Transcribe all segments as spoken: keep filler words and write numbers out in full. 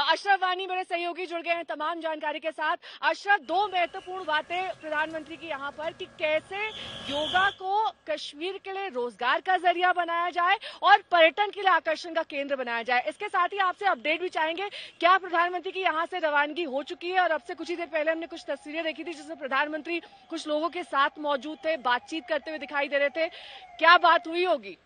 अशर वानी मेरे सहयोगी जुड़ गए हैं तमाम जानकारी के साथ। अशर, दो महत्वपूर्ण बातें प्रधानमंत्री की यहाँ पर कि कैसे योगा को कश्मीर के लिए रोजगार का जरिया बनाया जाए और पर्यटन के लिए आकर्षण का केंद्र बनाया जाए, इसके साथ ही आपसे अपडेट भी चाहेंगे। क्या प्रधानमंत्री की यहाँ से रवानगी हो चुकी है? और अब से कुछ ही देर पहले हमने कुछ तस्वीरें देखी थी जिसमें प्रधानमंत्री कुछ लोगों के साथ मौजूद थे, बातचीत करते हुए दिखाई दे रहे थे, क्या बात हुई होगी?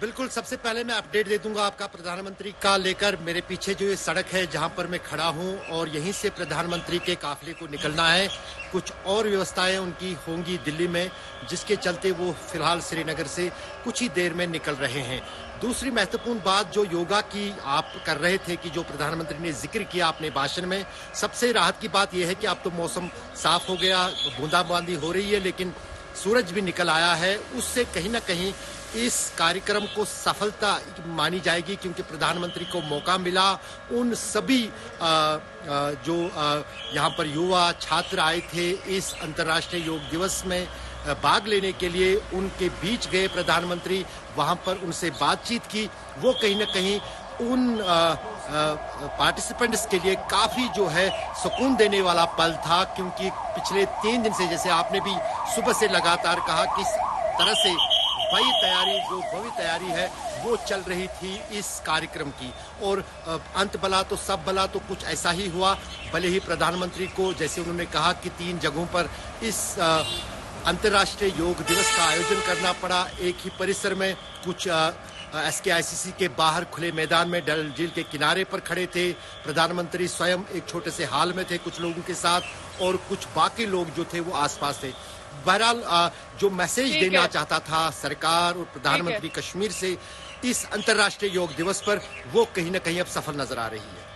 बिल्कुल, सबसे पहले मैं अपडेट दे दूंगा आपका प्रधानमंत्री का लेकर। मेरे पीछे जो ये सड़क है जहां पर मैं खड़ा हूं और यहीं से प्रधानमंत्री के काफिले को निकलना है। कुछ और व्यवस्थाएं उनकी होंगी दिल्ली में, जिसके चलते वो फिलहाल श्रीनगर से कुछ ही देर में निकल रहे हैं। दूसरी महत्वपूर्ण बात जो योगा की आप कर रहे थे कि जो प्रधानमंत्री ने जिक्र किया अपने भाषण में, सबसे राहत की बात यह है कि अब तो मौसम साफ हो गया, बूंदाबांदी हो रही है, लेकिन सूरज भी निकल आया है। उससे कहीं ना कहीं इस कार्यक्रम को सफलता मानी जाएगी, क्योंकि प्रधानमंत्री को मौका मिला। उन सभी आ, आ, जो यहाँ पर युवा छात्र आए थे इस अंतर्राष्ट्रीय योग दिवस में भाग लेने के लिए, उनके बीच गए प्रधानमंत्री, वहाँ पर उनसे बातचीत की। वो कहीं ना कहीं उन पार्टिसिपेंट्स के लिए काफ़ी जो है सुकून देने वाला पल था, क्योंकि पिछले तीन दिन से, जैसे आपने भी सुबह से लगातार कहा, किस तरह से वही तैयारी जो भव्य तैयारी है वो चल रही थी इस कार्यक्रम की। और अंत भला तो सब भला, तो कुछ ऐसा ही हुआ। भले ही प्रधानमंत्री को, जैसे उन्होंने कहा कि तीन जगहों पर इस अंतर्राष्ट्रीय योग दिवस का आयोजन करना पड़ा, एक ही परिसर में। कुछ एस के आई सी सी के बाहर खुले मैदान में डल झील के किनारे पर खड़े थे प्रधानमंत्री, स्वयं एक छोटे से हाल में थे कुछ लोगों के साथ, और कुछ बाकी लोग जो थे वो आसपास थे। बहरहाल जो मैसेज देना चाहता था सरकार और प्रधानमंत्री कश्मीर से इस अंतर्राष्ट्रीय योग दिवस पर, वो कहीं ना कहीं अब सफल नजर आ रही है।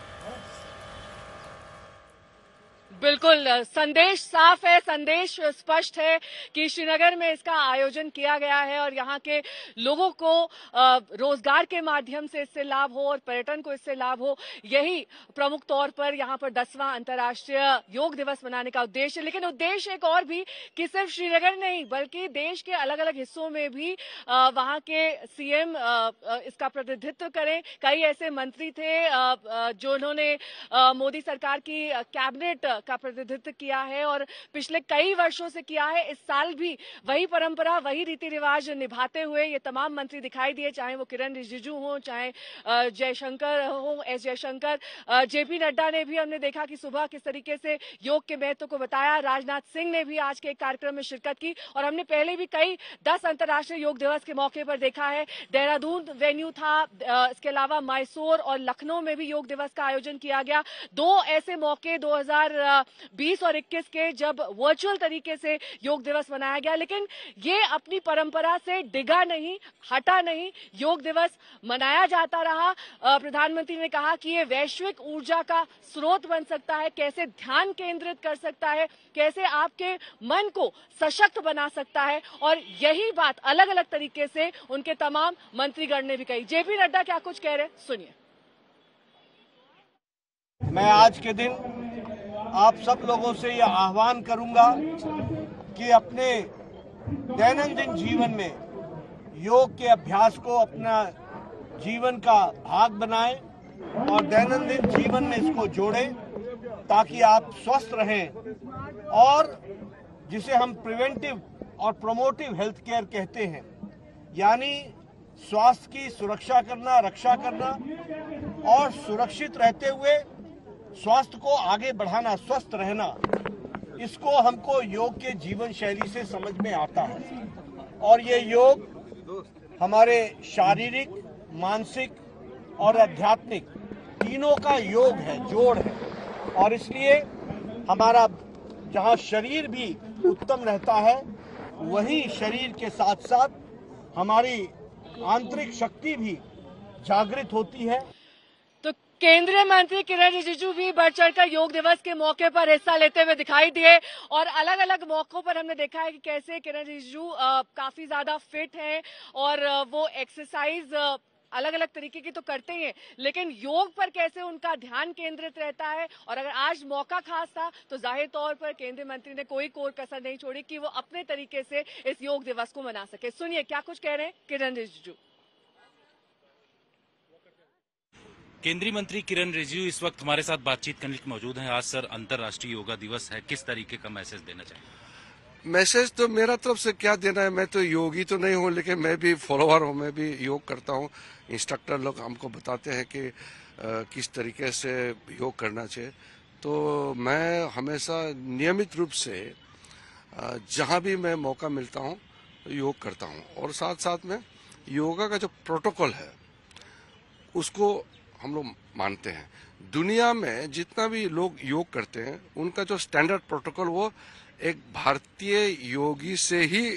बिल्कुल, संदेश साफ है, संदेश स्पष्ट है कि श्रीनगर में इसका आयोजन किया गया है और यहाँ के लोगों को रोजगार के माध्यम से इससे लाभ हो और पर्यटन को इससे लाभ हो, यही प्रमुख तौर पर यहाँ पर दसवां अंतर्राष्ट्रीय योग दिवस मनाने का उद्देश्य। लेकिन उद्देश्य एक और भी कि सिर्फ श्रीनगर नहीं बल्कि देश के अलग अलग हिस्सों में भी वहाँ के सीएम इसका प्रतिनिधित्व करें। कई ऐसे मंत्री थे जो उन्होंने मोदी सरकार की कैबिनेट का प्रतिनिधित्व किया है और पिछले कई वर्षों से किया है। इस साल भी वही परंपरा, वही रीति रिवाज निभाते हुए ये तमाम मंत्री दिखाई दिए, चाहे वो किरण रिजिजू हो, चाहे जयशंकर हो, एस जयशंकर। जेपी नड्डा ने भी, हमने देखा कि सुबह किस तरीके से योग के महत्व को बताया। राजनाथ सिंह ने भी आज के एक कार्यक्रम में शिरकत की और हमने पहले भी कई दस अंतर्राष्ट्रीय योग दिवस के मौके पर देखा है। देहरादून वेन्यू था, इसके अलावा मैसूर और लखनऊ में भी योग दिवस का आयोजन किया गया। दो ऐसे मौके दो हजार बीस और इक्कीस के, जब वर्चुअल तरीके से योग दिवस मनाया गया, लेकिन ये अपनी परंपरा से डिगा नहीं, हटा नहीं, योग दिवस मनाया जाता रहा। प्रधानमंत्री ने कहा कि ये वैश्विक ऊर्जा का स्रोत बन सकता है, कैसे ध्यान केंद्रित कर सकता है, कैसे आपके मन को सशक्त बना सकता है, और यही बात अलग अलग तरीके से उनके तमाम मंत्रीगण ने भी कही। जेपी नड्डा क्या कुछ कह रहे, सुनिए। मैं आज के दिन आप सब लोगों से यह आह्वान करूंगा कि अपने दैनंदिन जीवन में योग के अभ्यास को अपना जीवन का भाग बनाएं और दैनंदिन जीवन में इसको जोड़ें, ताकि आप स्वस्थ रहें। और जिसे हम प्रिवेंटिव और प्रोमोटिव हेल्थ केयर कहते हैं, यानी स्वास्थ्य की सुरक्षा करना, रक्षा करना, और सुरक्षित रहते हुए स्वास्थ्य को आगे बढ़ाना, स्वस्थ रहना, इसको हमको योग के जीवन शैली से समझ में आता है। और ये योग हमारे शारीरिक, मानसिक और आध्यात्मिक तीनों का योग है, जोड़ है। और इसलिए हमारा जहाँ शरीर भी उत्तम रहता है, वहीं शरीर के साथ साथ हमारी आंतरिक शक्ति भी जागृत होती है। केंद्रीय मंत्री किरण रिजिजू भी बढ़ चढ़कर योग दिवस के मौके पर हिस्सा लेते हुए दिखाई दिए और अलग अलग मौकों पर हमने देखा है कि कैसे किरण रिजिजू काफी ज्यादा फिट हैं और वो एक्सरसाइज अलग अलग तरीके की तो करते ही हैं, लेकिन योग पर कैसे उनका ध्यान केंद्रित रहता है। और अगर आज मौका खास था तो जाहिर तौर पर केंद्रीय मंत्री ने कोई कोर कसर नहीं छोड़ी कि वो अपने तरीके से इस योग दिवस को मना सके। सुनिए क्या कुछ कह रहे हैं किरण रिजिजू। केंद्रीय मंत्री किरण रिजिजू इस वक्त हमारे साथ बातचीत करने के मौजूद हैं। आज सर अंतर्राष्ट्रीय योगा दिवस है, किस तरीके का मैसेज देना चाहिए? मैसेज तो मेरा तरफ से क्या देना है, मैं तो योगी तो नहीं हूँ लेकिन मैं भी फॉलोअर हूँ, मैं भी योग करता हूँ। इंस्ट्रक्टर लोग हमको बताते हैं कि आ, किस तरीके से योग करना चाहिए, तो मैं हमेशा नियमित रूप से जहाँ भी मैं मौका मिलता हूँ योग करता हूँ। और साथ साथ में योगा का जो प्रोटोकॉल है उसको हम लोग मानते हैं। दुनिया में जितना भी लोग योग करते हैं उनका जो स्टैंडर्ड प्रोटोकॉल वो एक भारतीय योगी से ही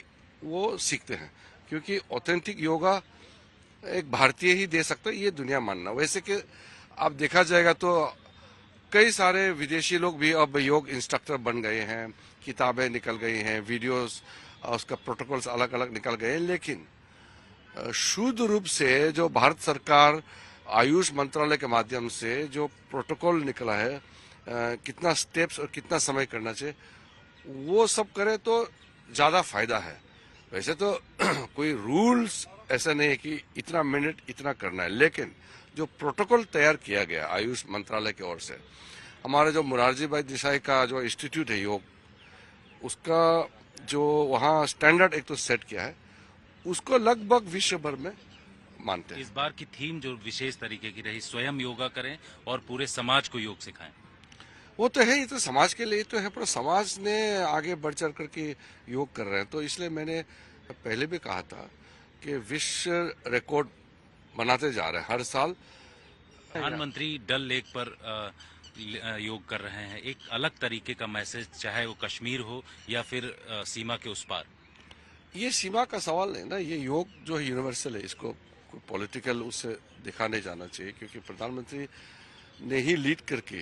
वो सीखते हैं, क्योंकि ऑथेंटिक योगा एक भारतीय ही दे सकता है, ये दुनिया मानना। वैसे कि आप देखा जाएगा तो कई सारे विदेशी लोग भी अब योग इंस्ट्रक्टर बन गए हैं, किताबें निकल गई हैं, वीडियोस उसका प्रोटोकॉल्स अलग अलग निकल गए, लेकिन शुद्ध रूप से जो भारत सरकार आयुष मंत्रालय के माध्यम से जो प्रोटोकॉल निकला है कितना स्टेप्स और कितना समय करना चाहिए वो सब करें तो ज़्यादा फायदा है। वैसे तो कोई रूल्स ऐसा नहीं है कि इतना मिनट इतना करना है, लेकिन जो प्रोटोकॉल तैयार किया गया आयुष मंत्रालय की ओर से, हमारे जो मुरारजी देसाई का जो इंस्टीट्यूट है योग, उसका जो वहाँ स्टैंडर्ड एक तो सेट किया है उसको लगभग विश्व भर में मानते हैं। इस बार की थीम जो विशेष तरीके की रही, स्वयं योगा करें और पूरे समाज को योग सिखाएं, वो तो है, ये तो समाज के लिए तो है, पर समाज ने आगे बढ़ चढ़ करके योग कर रहे हैं। तो इसलिए मैंने पहले भी कहा था कि विश्व रिकॉर्ड बनाते जा रहे हैं हर साल। प्रधानमंत्री डल लेक पर योग कर रहे हैं, एक अलग तरीके का मैसेज, चाहे वो कश्मीर हो या फिर सीमा के उस पार। ये सीमा का सवाल है ना, ये योग जो है यूनिवर्सल है, इसको कोई पॉलिटिकल उससे देखा नहीं जाना चाहिए, क्योंकि प्रधानमंत्री ने ही लीड करके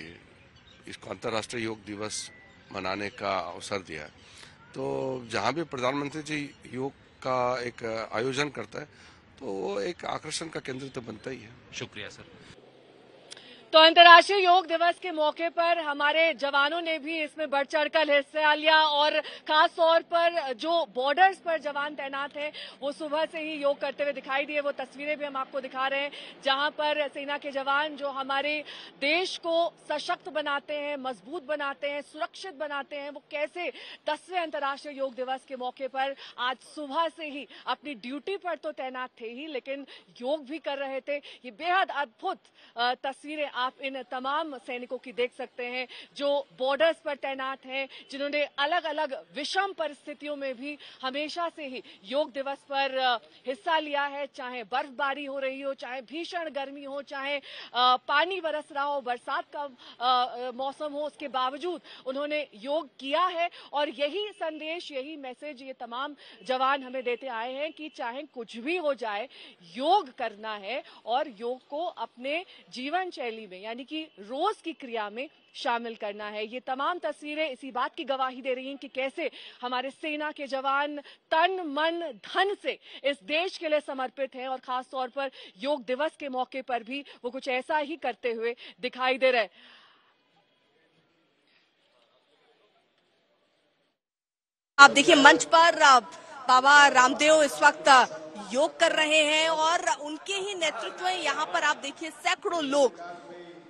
इसको अंतर्राष्ट्रीय योग दिवस मनाने का अवसर दिया है। तो जहाँ भी प्रधानमंत्री जी योग का एक आयोजन करता है तो वो एक आकर्षण का केंद्र तो बनता ही है। शुक्रिया सर। तो अंतर्राष्ट्रीय योग दिवस के मौके पर हमारे जवानों ने भी इसमें बढ़ चढ़कर हिस्सा लिया, और खास तौर पर जो बॉर्डर्स पर जवान तैनात हैं वो सुबह से ही योग करते हुए दिखाई दिए। वो तस्वीरें भी हम आपको दिखा रहे हैं जहां पर सेना के जवान जो हमारे देश को सशक्त बनाते हैं, मजबूत बनाते हैं, सुरक्षित बनाते हैं, वो कैसे दसवें अंतर्राष्ट्रीय योग दिवस के मौके पर आज सुबह से ही अपनी ड्यूटी पर तो तैनात थे ही, लेकिन योग भी कर रहे थे। ये बेहद अद्भुत तस्वीरें आप इन तमाम सैनिकों की देख सकते हैं जो बॉर्डर्स पर तैनात हैं, जिन्होंने अलग अलग विषम परिस्थितियों में भी हमेशा से ही योग दिवस पर हिस्सा लिया है। चाहे बर्फबारी हो रही हो, चाहे भीषण गर्मी हो, चाहे पानी बरस रहा हो, बरसात का मौसम हो, उसके बावजूद उन्होंने योग किया है। और यही संदेश, यही मैसेज ये तमाम जवान हमें देते आए हैं कि चाहे कुछ भी हो जाए योग करना है और योग को अपने जीवन शैली में यानी कि रोज की क्रिया में शामिल करना है। ये तमाम तस्वीरें इसी बात की गवाही दे रही हैं कि कैसे हमारे सेना के जवान तन मन धन से इस देश के लिए समर्पित हैं, और खास तौर पर योग दिवस के मौके पर भी वो कुछ ऐसा ही करते हुए दिखाई दे रहे हैं। आप देखिए मंच पर बाबा रामदेव इस वक्त योग कर रहे हैं और उनके ही नेतृत्व में यहाँ पर आप देखिए सैकड़ों लोग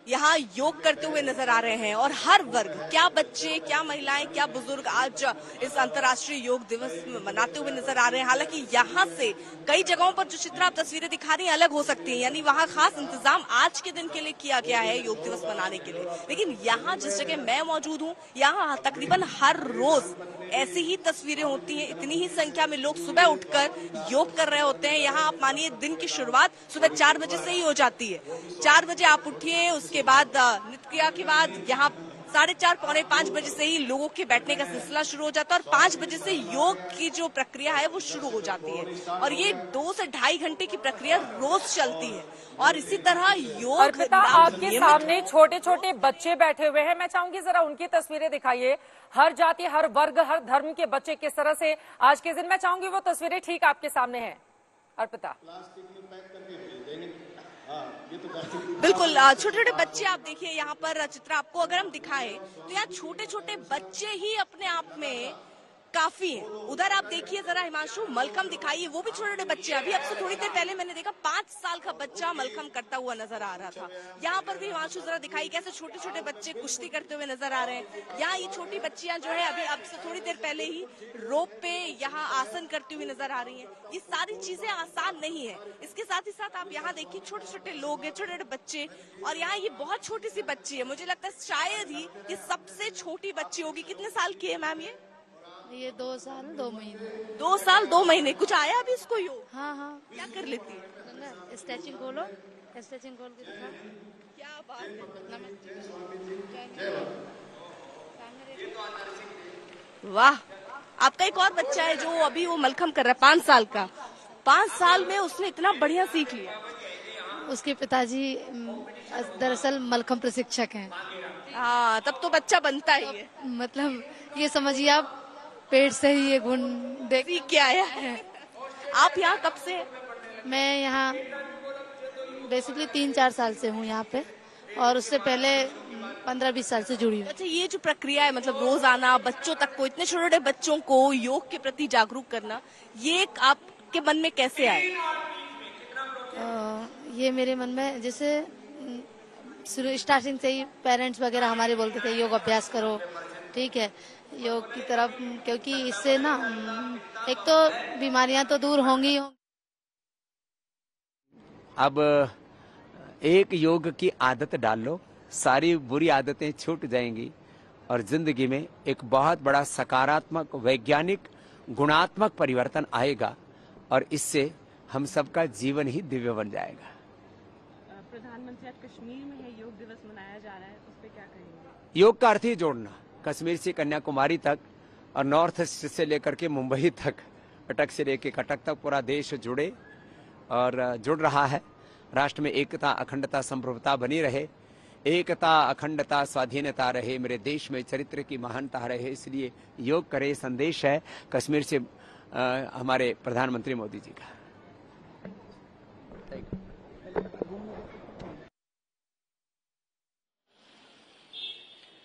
यहाँ योग करते हुए नजर आ रहे हैं, और हर वर्ग, क्या बच्चे, क्या महिलाएं, क्या बुजुर्ग आज इस अंतर्राष्ट्रीय योग दिवस मनाते हुए नजर आ रहे हैं। हालांकि यहाँ से कई जगहों पर जो चित्र आप तस्वीरें दिखा रही हैं अलग हो सकती हैं, यानी वहाँ खास इंतजाम आज के दिन के लिए किया गया है योग दिवस मनाने के लिए, लेकिन यहाँ जिस जगह मैं मौजूद हूँ यहाँ तकरीबन हर रोज ऐसी ही तस्वीरें होती हैं। इतनी ही संख्या में लोग सुबह उठकर योग कर रहे होते हैं। यहाँ आप मानिए दिन की शुरुआत सुबह चार बजे से ही हो जाती है। चार बजे आप उठिए, उसके बाद नित्य क्रिया के बाद यहाँ साढ़े चार पौने पांच बजे से ही लोगों के बैठने का सिलसिला शुरू हो जाता है और पांच बजे से योग की जो प्रक्रिया है वो शुरू हो जाती है, और ये दो से ढाई घंटे की प्रक्रिया रोज चलती है। और इसी तरह योग, आपके सामने छोटे छोटे बच्चे बैठे हुए हैं, मैं चाहूंगी जरा उनकी तस्वीरें दिखाइए। हर जाति, हर वर्ग, हर धर्म के बच्चे किस तरह से आज के दिन, मैं चाहूंगी वो तस्वीरें ठीक आपके सामने हैं। अर्पिता, बिल्कुल छोटे छोटे बच्चे आप देखिए यहाँ पर, चित्र आपको अगर हम दिखाएं तो यहाँ छोटे छोटे बच्चे ही अपने आप में काफी है। उधर आप देखिए जरा हिमांशु, मलखम दिखाइए, वो भी छोटे छोटे बच्चे। अभी आपसे थोड़ी देर पहले मैंने देखा पांच साल का बच्चा मलखम करता हुआ नजर आ रहा था। यहाँ पर भी हिमांशु जरा दिखाई कैसे छोटे छोटे बच्चे कुश्ती करते हुए नजर आ रहे हैं। यहाँ ये छोटी बच्चियां जो है अभी आपसे थोड़ी देर पहले ही रोप पे यहाँ आसन करती हुई नजर आ रही है। ये सारी चीजें आसान नहीं है। इसके साथ ही साथ आप यहाँ देखिए छोटे छोटे लोग है, छोटे छोटे बच्चे, और यहाँ ये बहुत छोटी सी बच्ची है, मुझे लगता है शायद ही ये सबसे छोटी बच्ची होगी। कितने साल की है मैम ये? ये दो साल दो महीने। दो साल दो महीने कुछ आया अभी इसको योग? हाँ हाँ। क्या कर लेती है? स्ट्रेचिंग खोलो, स्ट्रेचिंग खोल के दिखा। क्या बात है। वाह, आपका एक और बच्चा है जो अभी वो मलखम कर रहा है, पाँच साल का। पाँच साल में उसने इतना बढ़िया सीख लिया। उसके पिताजी दरअसल मलखम प्रशिक्षक हैं। हाँ, तब तो बच्चा बनता ही है। मतलब ये समझिए आप पेट से ही ये गुण देख क्या आया है। आप यहाँ कब से? मैं यहाँ बेसिकली तीन चार साल से हूँ यहाँ पे, और उससे पहले पंद्रह बीस साल से जुड़ी हूँ। अच्छा, ये जो प्रक्रिया है, मतलब रोज आना, बच्चों तक को, इतने छोटे छोटे बच्चों को योग के प्रति जागरूक करना, ये आपके मन में कैसे आए? ये मेरे मन में, जैसे स्टार्टिंग से ही पेरेंट्स वगैरह हमारे बोलते थे योग अभ्यास करो, ठीक है, योग की तरफ, क्योंकि इससे ना एक तो बीमारियां तो दूर होंगी। अब एक योग की आदत डाल लो, सारी बुरी आदतें छूट जाएंगी और जिंदगी में एक बहुत बड़ा सकारात्मक, वैज्ञानिक, गुणात्मक परिवर्तन आएगा और इससे हम सबका जीवन ही दिव्य बन जाएगा। प्रधानमंत्री, आज कश्मीर में है योग दिवस मनाया जा रहा है, उस पर क्या कहेंगे? योग का अर्थ ही जोड़ना, कश्मीर से कन्याकुमारी तक और नॉर्थ ईस्ट से लेकर के मुंबई तक, कटक से लेकर कटक तक पूरा देश जुड़े और जुड़ रहा है। राष्ट्र में एकता, अखंडता, संप्रभुता बनी रहे। एकता, अखंडता, स्वाधीनता रहे, मेरे देश में चरित्र की महानता रहे, इसलिए योग करे, संदेश है कश्मीर से आ, हमारे प्रधानमंत्री मोदी जी का।